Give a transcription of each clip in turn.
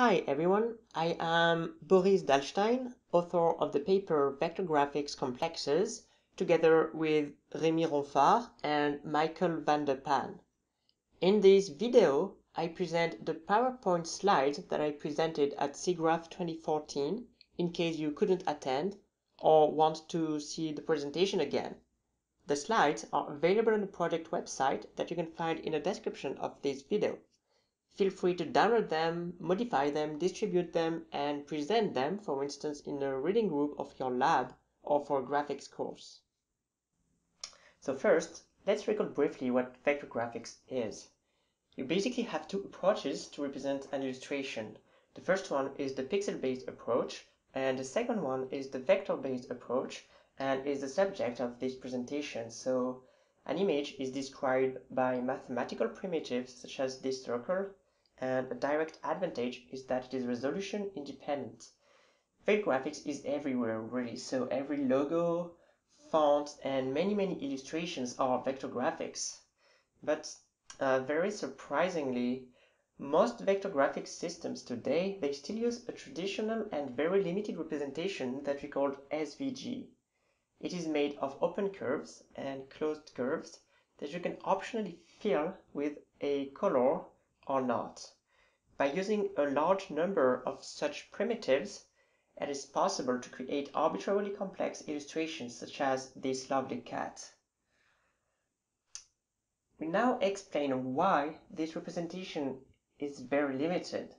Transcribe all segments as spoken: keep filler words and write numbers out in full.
Hi everyone, I am Boris Dalstein, author of the paper Vector Graphics Complexes, together with Rémi Ronfard and Michiel van de Panne. In this video, I present the PowerPoint slides that I presented at SIGGRAPH twenty fourteen, in case you couldn't attend or want to see the presentation again. The slides are available on the project website that you can find in the description of this video. Feel free to download them, modify them, distribute them, and present them, for instance, in a reading group of your lab or for a graphics course. So first, let's recall briefly what vector graphics is. You basically have two approaches to represent an illustration. The first one is the pixel-based approach, and the second one is the vector-based approach, and is the subject of this presentation. So an image is described by mathematical primitives such as this circle, and a direct advantage is that it is resolution independent. Vector graphics is everywhere, really, so every logo, font, and many, many illustrations are vector graphics. But uh, very surprisingly, most vector graphics systems today, they still use a traditional and very limited representation that we call S V G. It is made of open curves and closed curves that you can optionally fill with a color or not. By using a large number of such primitives, it is possible to create arbitrarily complex illustrations such as this lovely cat. We now explain why this representation is very limited.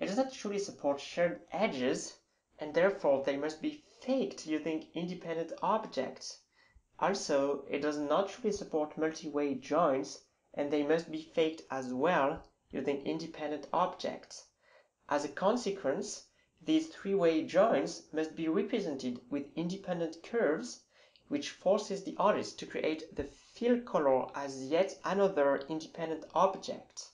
It does not truly support shared edges, and therefore they must be faked using independent objects. Also, it does not truly support multi-way joins, and they must be faked as well using independent objects. As a consequence, these three-way joins must be represented with independent curves, which forces the artist to create the fill color as yet another independent object.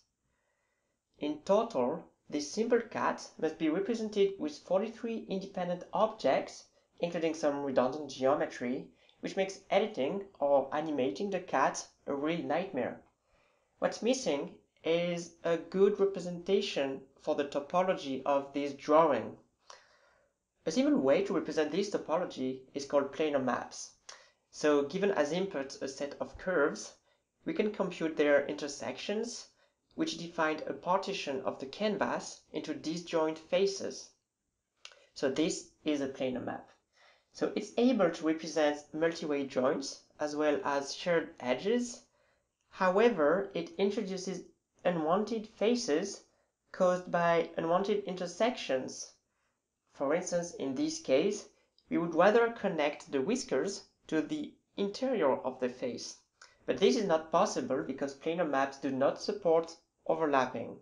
In total, this simple cat must be represented with forty-three independent objects, including some redundant geometry, which makes editing or animating the cat a real nightmare. What's missing is a good representation for the topology of this drawing. A simple way to represent this topology is called planar maps. So given as input a set of curves, we can compute their intersections, which define a partition of the canvas into disjoint faces. So this is a planar map. So it's able to represent multi-way joins as well as shared edges. However, it introduces unwanted faces caused by unwanted intersections. For instance, in this case, we would rather connect the whiskers to the interior of the face. But this is not possible because planar maps do not support overlapping.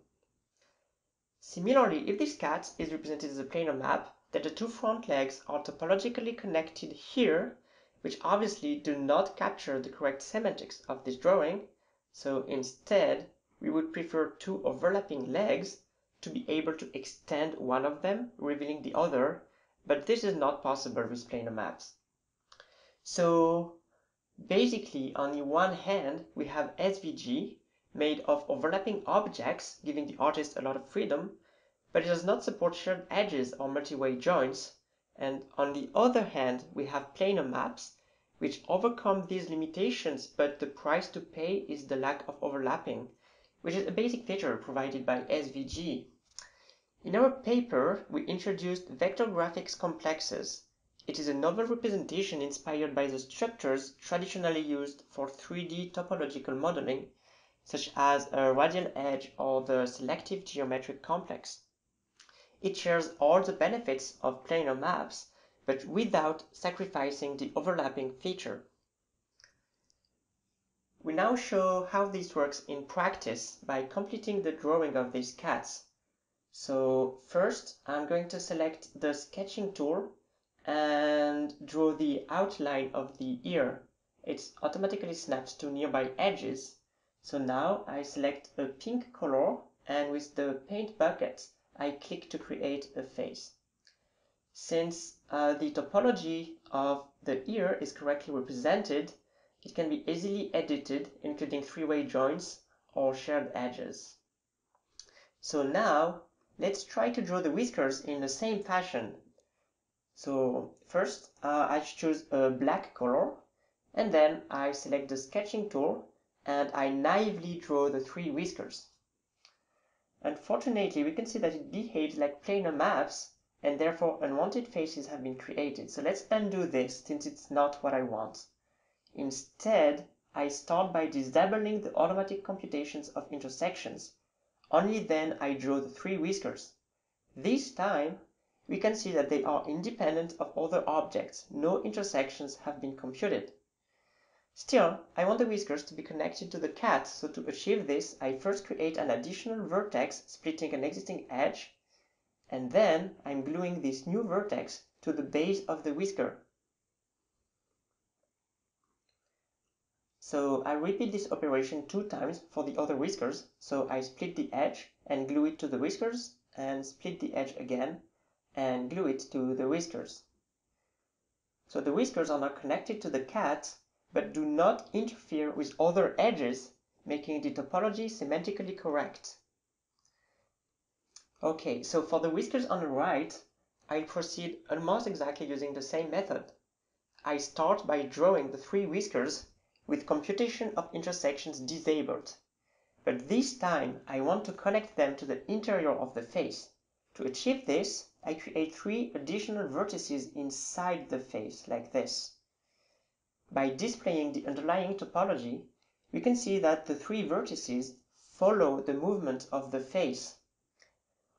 Similarly, if this cat is represented as a planar map, then the two front legs are topologically connected here, which obviously do not capture the correct semantics of this drawing, so instead, we would prefer two overlapping legs to be able to extend one of them, revealing the other, but this is not possible with planar maps. So basically, on the one hand, we have S V G, made of overlapping objects, giving the artist a lot of freedom, but it does not support shared edges or multi-way joins, and on the other hand, we have planar maps, which overcome these limitations, but the price to pay is the lack of overlapping, which is a basic feature provided by S V G. In our paper, we introduced Vector Graphics Complexes. It is a novel representation inspired by the structures traditionally used for three D topological modeling, such as a radial edge or the selective geometric complex. It shares all the benefits of planar maps, but without sacrificing the overlapping feature. We now show how this works in practice by completing the drawing of these cats. So first, I'm going to select the sketching tool and draw the outline of the ear. It automatically snaps to nearby edges. So now I select a pink color, and with the paint bucket, I click to create a face. Since uh, the topology of the ear is correctly represented, it can be easily edited, including three-way joints or shared edges. So now let's try to draw the whiskers in the same fashion. So first uh, I choose a black color, and then I select the sketching tool and I naively draw the three whiskers. Unfortunately, we can see that it behaves like planar maps, and therefore unwanted faces have been created. So let's undo this, since it's not what I want. Instead, I start by disabling the automatic computations of intersections. Only then I draw the three whiskers. This time, we can see that they are independent of other objects. No intersections have been computed. Still, I want the whiskers to be connected to the cat, so to achieve this, I first create an additional vertex splitting an existing edge, and then I'm gluing this new vertex to the base of the whisker. So I repeat this operation two times for the other whiskers, so I split the edge and glue it to the whiskers, and split the edge again, and glue it to the whiskers. So the whiskers are now connected to the cat, but do not interfere with other edges, making the topology semantically correct. Okay, so for the whiskers on the right, I proceed almost exactly using the same method. I start by drawing the three whiskers with computation of intersections disabled. But this time, I want to connect them to the interior of the face. To achieve this, I create three additional vertices inside the face, like this. By displaying the underlying topology, we can see that the three vertices follow the movement of the face.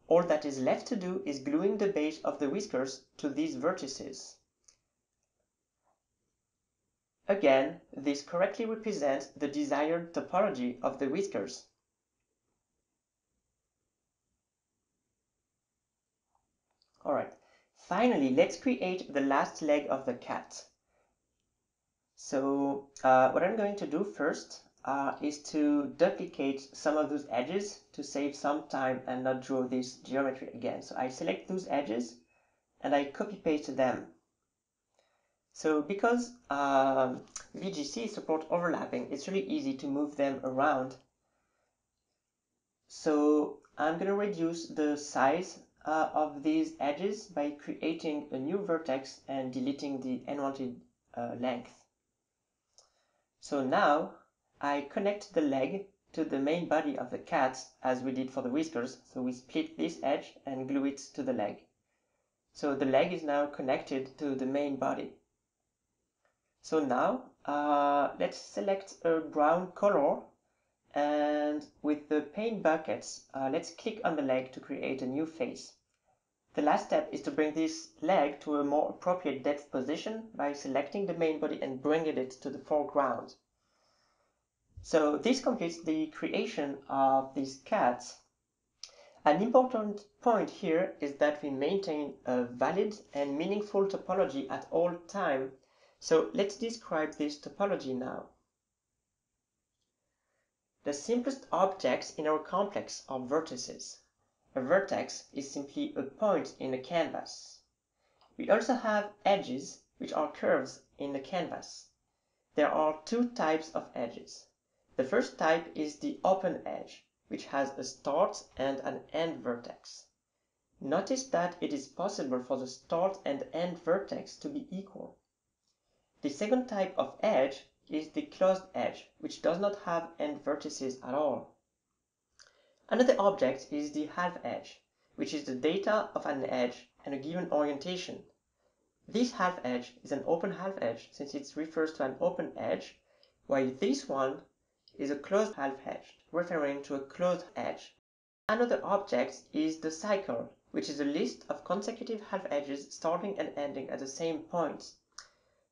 All that is left to do is gluing the base of the whiskers to these vertices. Again, this correctly represents the desired topology of the whiskers. Alright, finally, let's create the last leg of the cat. So uh, what I'm going to do first uh, is to duplicate some of those edges to save some time and not draw this geometry again. So I select those edges and I copy paste them. So because uh, V G C supports overlapping, it's really easy to move them around. So I'm going to reduce the size uh, of these edges by creating a new vertex and deleting the unwanted uh, length. So now I connect the leg to the main body of the cat as we did for the whiskers. So we split this edge and glue it to the leg. So the leg is now connected to the main body. So now uh, let's select a brown color, and with the paint buckets, uh, let's click on the leg to create a new face. The last step is to bring this leg to a more appropriate depth position by selecting the main body and bringing it to the foreground. So this completes the creation of these cats. An important point here is that we maintain a valid and meaningful topology at all times. So let's describe this topology now. The simplest objects in our complex are vertices. A vertex is simply a point in a canvas. We also have edges, which are curves in the canvas. There are two types of edges. The first type is the open edge, which has a start and an end vertex. Notice that it is possible for the start and end vertex to be equal. The second type of edge is the closed edge, which does not have end vertices at all. Another object is the half edge, which is the data of an edge and a given orientation. This half edge is an open half edge since it refers to an open edge, while this one is a closed half edge, referring to a closed edge. Another object is the cycle, which is a list of consecutive half edges starting and ending at the same point.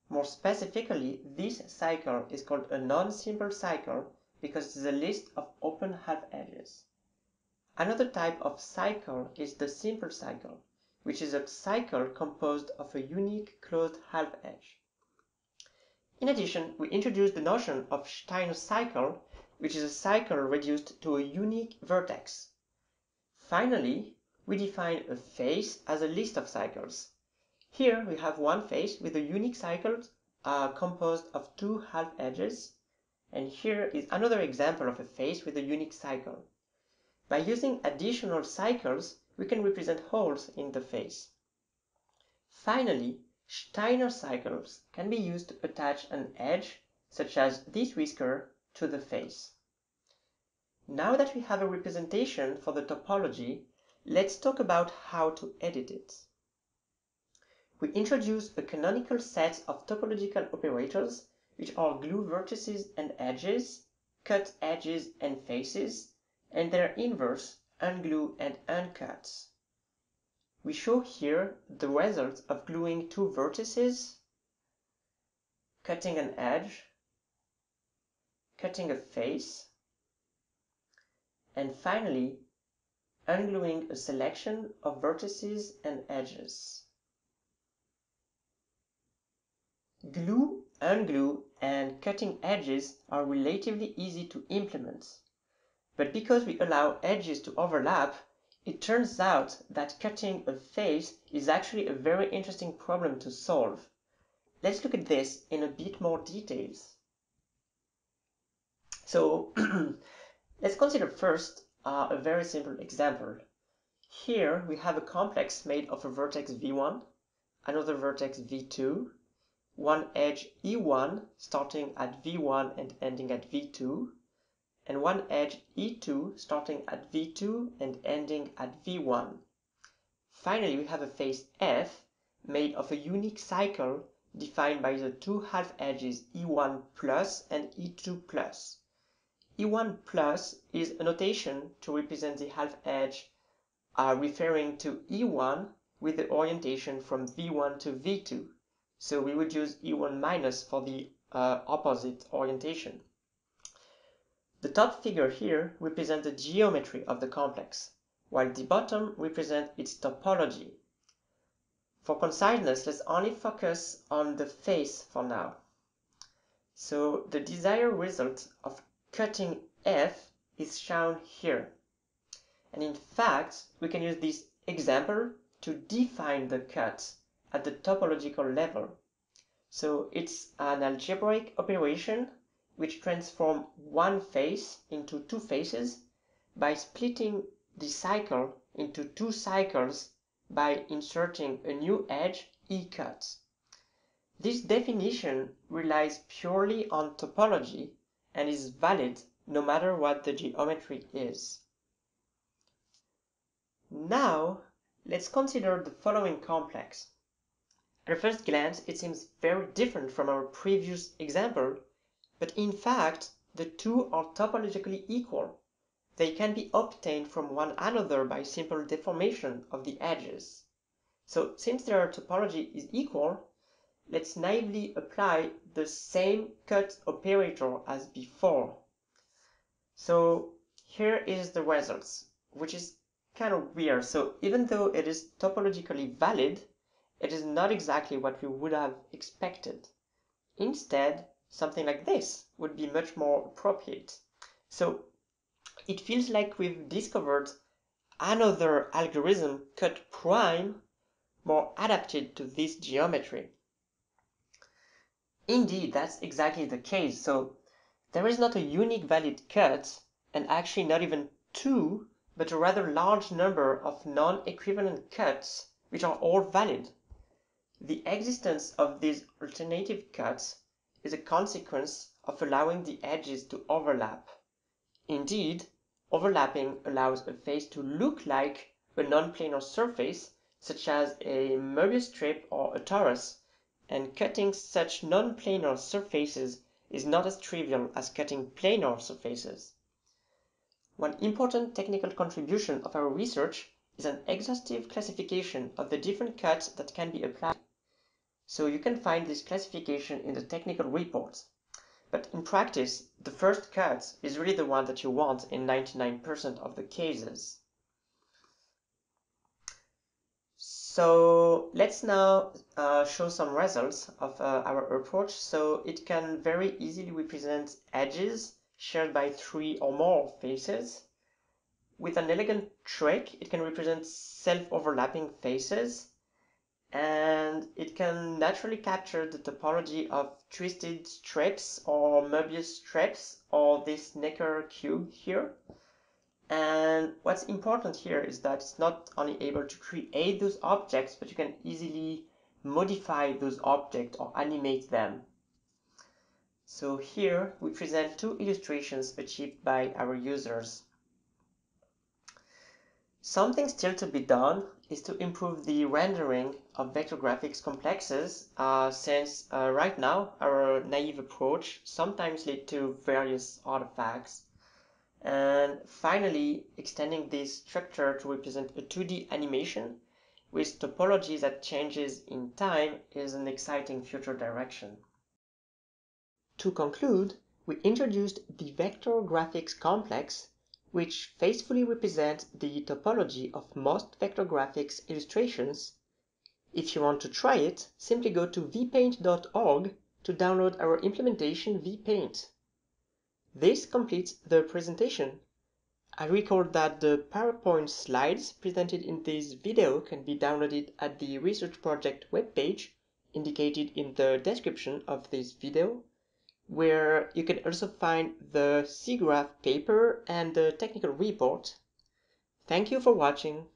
More specifically, this cycle is called a non-simple cycle because it is a list of open half edges. Another type of cycle is the simple cycle, which is a cycle composed of a unique closed half edge. In addition, we introduced the notion of Steiner's cycle, which is a cycle reduced to a unique vertex. Finally, we define a face as a list of cycles. Here we have one face with a unique cycle uh, composed of two half edges, and here is another example of a face with a unique cycle. By using additional cycles, we can represent holes in the face. Finally, Steiner cycles can be used to attach an edge, such as this whisker, to the face. Now that we have a representation for the topology, let's talk about how to edit it. We introduce a canonical set of topological operators, which are glue vertices and edges, cut edges and faces, and their inverse, unglue and uncut. We show here the result of gluing two vertices, cutting an edge, cutting a face, and finally, ungluing a selection of vertices and edges. Glue, unglue, and cutting edges are relatively easy to implement. But because we allow edges to overlap, it turns out that cutting a face is actually a very interesting problem to solve. Let's look at this in a bit more details. So let's consider first uh, a very simple example. Here we have a complex made of a vertex v one, another vertex v two, one edge e one starting at v one and ending at v two, and one edge e two starting at v two and ending at v one. Finally, we have a face f made of a unique cycle defined by the two half edges e one plus and e two plus. e one plus is a notation to represent the half edge uh, referring to e one with the orientation from v one to v two. So we would use e one minus for the uh, opposite orientation. The top figure here represents the geometry of the complex, while the bottom represents its topology. For conciseness, let's only focus on the face for now. So the desired result of cutting F is shown here. And in fact, we can use this example to define the cut at the topological level. So it's an algebraic operation which transforms one face into two faces by splitting the cycle into two cycles by inserting a new edge, e-cut. This definition relies purely on topology and is valid no matter what the geometry is. Now, let's consider the following complex. At a first glance, it seems very different from our previous example, but in fact, the two are topologically equal. They can be obtained from one another by simple deformation of the edges. So since their topology is equal, let's naively apply the same cut operator as before. So here is the results, which is kind of weird. So even though it is topologically valid, it is not exactly what we would have expected. Instead, something like this would be much more appropriate. So it feels like we've discovered another algorithm, cut prime, more adapted to this geometry. Indeed, that's exactly the case. So there is not a unique valid cut, and actually not even two, but a rather large number of non-equivalent cuts, which are all valid. The existence of these alternative cuts is a consequence of allowing the edges to overlap. Indeed, overlapping allows a face to look like a non-planar surface, such as a Möbius strip or a torus, and cutting such non-planar surfaces is not as trivial as cutting planar surfaces. One important technical contribution of our research is an exhaustive classification of the different cuts that can be applied. So you can find this classification in the technical report. But in practice, the first cut is really the one that you want in ninety-nine percent of the cases. So let's now uh, show some results of uh, our approach. So it can very easily represent edges shared by three or more faces. With an elegant trick, it can represent self-overlapping faces, and it can naturally capture the topology of twisted strips or Möbius strips or this Necker cube here. And what's important here is that it's not only able to create those objects, but you can easily modify those objects or animate them. So here we present two illustrations achieved by our users. Something still to be done is to improve the rendering of vector graphics complexes, uh, since uh, right now our naive approach sometimes leads to various artifacts. And finally, extending this structure to represent a two D animation with topology that changes in time is an exciting future direction. To conclude, we introduced the vector graphics complex, which faithfully represents the topology of most vector graphics illustrations. If you want to try it, simply go to v paint dot org to download our implementation vpaint. This completes the presentation. I record that the PowerPoint slides presented in this video can be downloaded at the research project webpage indicated in the description of this video, where you can also find the SIGGRAPH paper and the technical report. Thank you for watching.